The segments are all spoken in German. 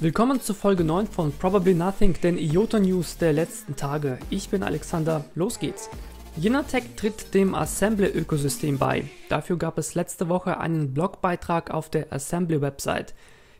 Willkommen zu Folge 9 von Probably Nothing, den IOTA News der letzten Tage. Ich bin Alexander, los geht's. Yenna Tech tritt dem Assembly-Ökosystem bei. Dafür gab es letzte Woche einen Blogbeitrag auf der Assembly-Website.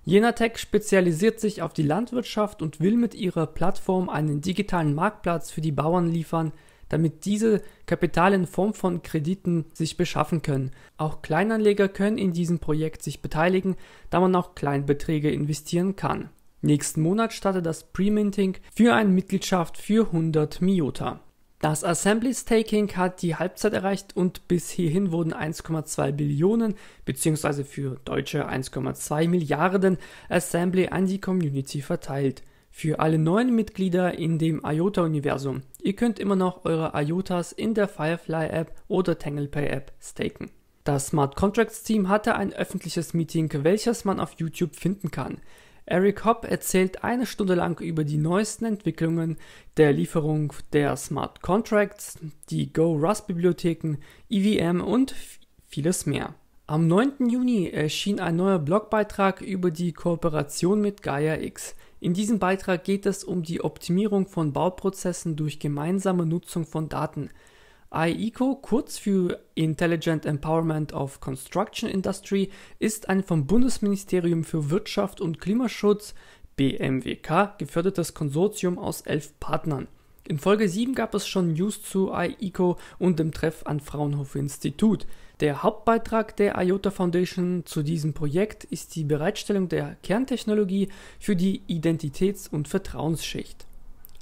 Yenna Tech spezialisiert sich auf die Landwirtschaft und will mit ihrer Plattform einen digitalen Marktplatz für die Bauern liefern, damit diese Kapital in Form von Krediten sich beschaffen können. Auch Kleinanleger können in diesem Projekt sich beteiligen, da man auch Kleinbeträge investieren kann. Nächsten Monat startet das Pre-Minting für eine Mitgliedschaft für 100 Miota. Das Assembly Staking hat die Halbzeit erreicht und bis hierhin wurden 1,2 Billionen bzw. für Deutsche 1,2 Milliarden Assembly an die Community verteilt. Für alle neuen Mitglieder in dem IOTA-Universum. Ihr könnt immer noch eure IOTAs in der Firefly-App oder TanglePay-App staken. Das Smart Contracts-Team hatte ein öffentliches Meeting, welches man auf YouTube finden kann. Eric Hopp erzählt eine Stunde lang über die neuesten Entwicklungen der Lieferung der Smart Contracts, die Go-Rust-Bibliotheken, EVM und vieles mehr. Am 9. Juni erschien ein neuer Blogbeitrag über die Kooperation mit GaiaX. In diesem Beitrag geht es um die Optimierung von Bauprozessen durch gemeinsame Nutzung von Daten. IECO, kurz für Intelligent Empowerment of Construction Industry, ist ein vom Bundesministerium für Wirtschaft und Klimaschutz (BMWK) gefördertes Konsortium aus 11 Partnern. In Folge 7 gab es schon News zu IECO und dem Treff an Fraunhofer Institut. Der Hauptbeitrag der IOTA Foundation zu diesem Projekt ist die Bereitstellung der Kerntechnologie für die Identitäts- und Vertrauensschicht.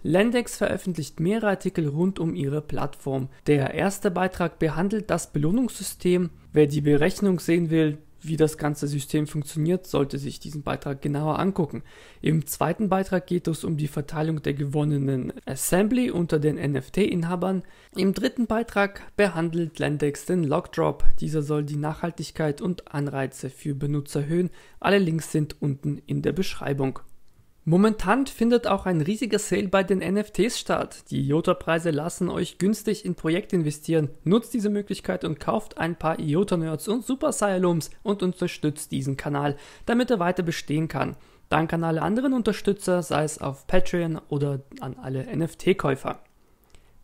LendeXe veröffentlicht mehrere Artikel rund um ihre Plattform. Der erste Beitrag behandelt das Belohnungssystem. Wer die Berechnung sehen will, wie das ganze System funktioniert, sollte sich diesen Beitrag genauer angucken. Im zweiten Beitrag geht es um die Verteilung der gewonnenen Assembly unter den NFT-Inhabern. Im dritten Beitrag behandelt LendeXe den Lockdrop. Dieser soll die Nachhaltigkeit und Anreize für Benutzer erhöhen. Alle Links sind unten in der Beschreibung. Momentan findet auch ein riesiger Sale bei den NFTs statt. Die IOTA-Preise lassen euch günstig in Projekte investieren. Nutzt diese Möglichkeit und kauft ein paar IOTA-Nerds und Super-Sialums und unterstützt diesen Kanal, damit er weiter bestehen kann. Dank an alle anderen Unterstützer, sei es auf Patreon oder an alle NFT-Käufer.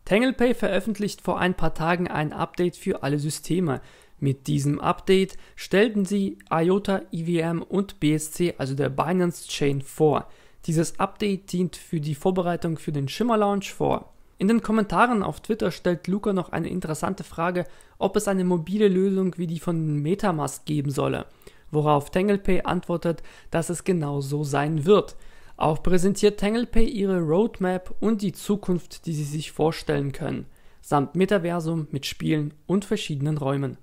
TanglePay veröffentlicht vor ein paar Tagen ein Update für alle Systeme. Mit diesem Update stellten sie IOTA, EVM und BSC, also der Binance Chain, vor. Dieses Update dient für die Vorbereitung für den Shimmer-Launch vor. In den Kommentaren auf Twitter stellt Luca noch eine interessante Frage, ob es eine mobile Lösung wie die von Metamask geben solle, worauf TanglePay antwortet, dass es genau so sein wird. Auch präsentiert TanglePay ihre Roadmap und die Zukunft, die sie sich vorstellen können, samt Metaversum mit Spielen und verschiedenen Räumen.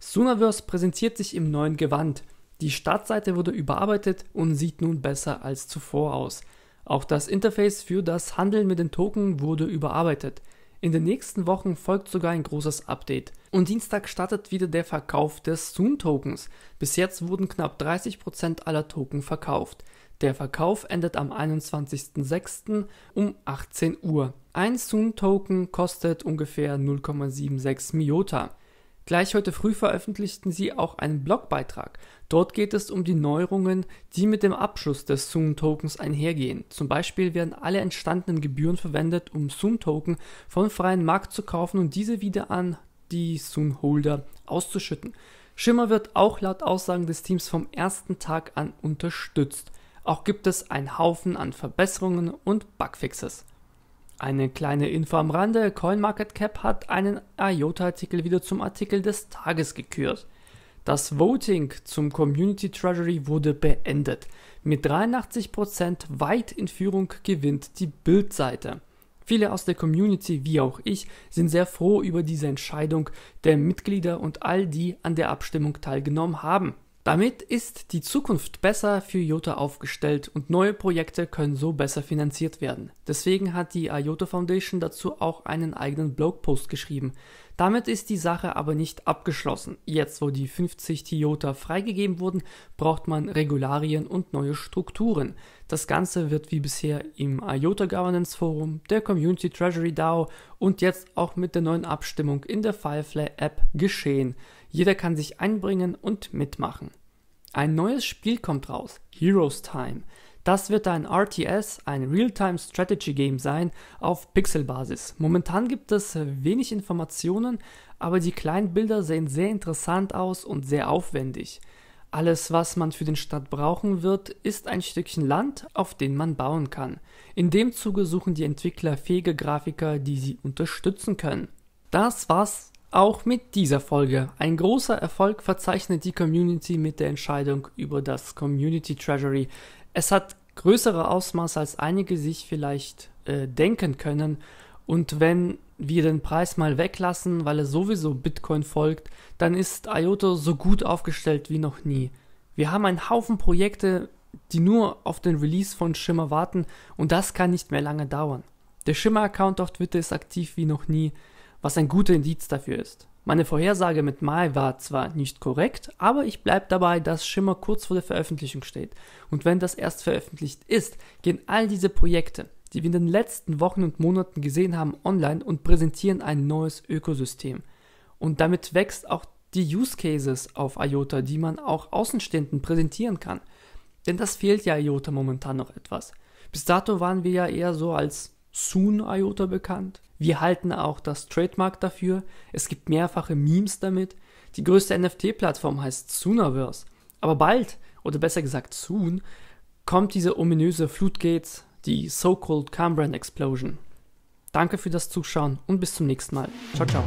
Sooniverse präsentiert sich im neuen Gewand. Die Startseite wurde überarbeitet und sieht nun besser als zuvor aus. Auch das Interface für das Handeln mit den Token wurde überarbeitet. In den nächsten Wochen folgt sogar ein großes Update. Und Dienstag startet wieder der Verkauf des Soon-Tokens. Bis jetzt wurden knapp 30% aller Token verkauft. Der Verkauf endet am 21.06. um 18 Uhr. Ein Soon-Token kostet ungefähr 0,76 Miota. Gleich heute früh veröffentlichten sie auch einen Blogbeitrag. Dort geht es um die Neuerungen, die mit dem Abschluss des Soon-Tokens einhergehen. Zum Beispiel werden alle entstandenen Gebühren verwendet, um Soon-Token vom freien Markt zu kaufen und diese wieder an die Soon-Holder auszuschütten. Shimmer wird auch laut Aussagen des Teams vom ersten Tag an unterstützt. Auch gibt es einen Haufen an Verbesserungen und Bugfixes. Eine kleine Info am Rande, CoinMarketCap hat einen IOTA-Artikel wieder zum Artikel des Tages gekürt. Das Voting zum Community Treasury wurde beendet. Mit 83% weit in Führung gewinnt die Bild-Seite. Viele aus der Community, wie auch ich, sind sehr froh über diese Entscheidung der Mitglieder und all die an der Abstimmung teilgenommen haben. Damit ist die Zukunft besser für IOTA aufgestellt und neue Projekte können so besser finanziert werden. Deswegen hat die IOTA Foundation dazu auch einen eigenen Blogpost geschrieben. Damit ist die Sache aber nicht abgeschlossen. Jetzt, wo die 50 IOTA freigegeben wurden, braucht man Regularien und neue Strukturen. Das Ganze wird wie bisher im IOTA Governance Forum, der Community Treasury DAO und jetzt auch mit der neuen Abstimmung in der Firefly App geschehen. Jeder kann sich einbringen und mitmachen. Ein neues Spiel kommt raus, Heroes Time. Das wird ein RTS, ein Real-Time-Strategy-Game sein, auf Pixelbasis. Momentan gibt es wenig Informationen, aber die kleinen Bilder sehen sehr interessant aus und sehr aufwendig. Alles, was man für den Start brauchen wird, ist ein Stückchen Land, auf dem man bauen kann. In dem Zuge suchen die Entwickler fähige Grafiker, die sie unterstützen können. Das war's auch mit dieser Folge. Ein großer Erfolg verzeichnet die Community mit der Entscheidung über das Community Treasury. Es hat größere Ausmaße, als einige sich vielleicht denken können. Und wenn wir den Preis mal weglassen, weil er sowieso Bitcoin folgt, dann ist IOTA so gut aufgestellt wie noch nie. Wir haben einen Haufen Projekte, die nur auf den Release von Shimmer warten, und das kann nicht mehr lange dauern. Der Shimmer-Account auf Twitter ist aktiv wie noch nie, was ein guter Indiz dafür ist. Meine Vorhersage mit Mai war zwar nicht korrekt, aber ich bleibe dabei, dass Shimmer kurz vor der Veröffentlichung steht. Und wenn das erst veröffentlicht ist, gehen all diese Projekte, die wir in den letzten Wochen und Monaten gesehen haben, online und präsentieren ein neues Ökosystem. Und damit wächst auch die Use Cases auf IOTA, die man auch Außenstehenden präsentieren kann. Denn das fehlt ja IOTA momentan noch etwas. Bis dato waren wir ja eher so als Soon IOTA bekannt. Wir halten auch das Trademark dafür. Es gibt mehrfache Memes damit. Die größte NFT-Plattform heißt Sooniverse. Aber bald, oder besser gesagt soon, kommt diese ominöse Floodgates, die so-called Cambrian Explosion. Danke für das Zuschauen und bis zum nächsten Mal. Ciao, ciao.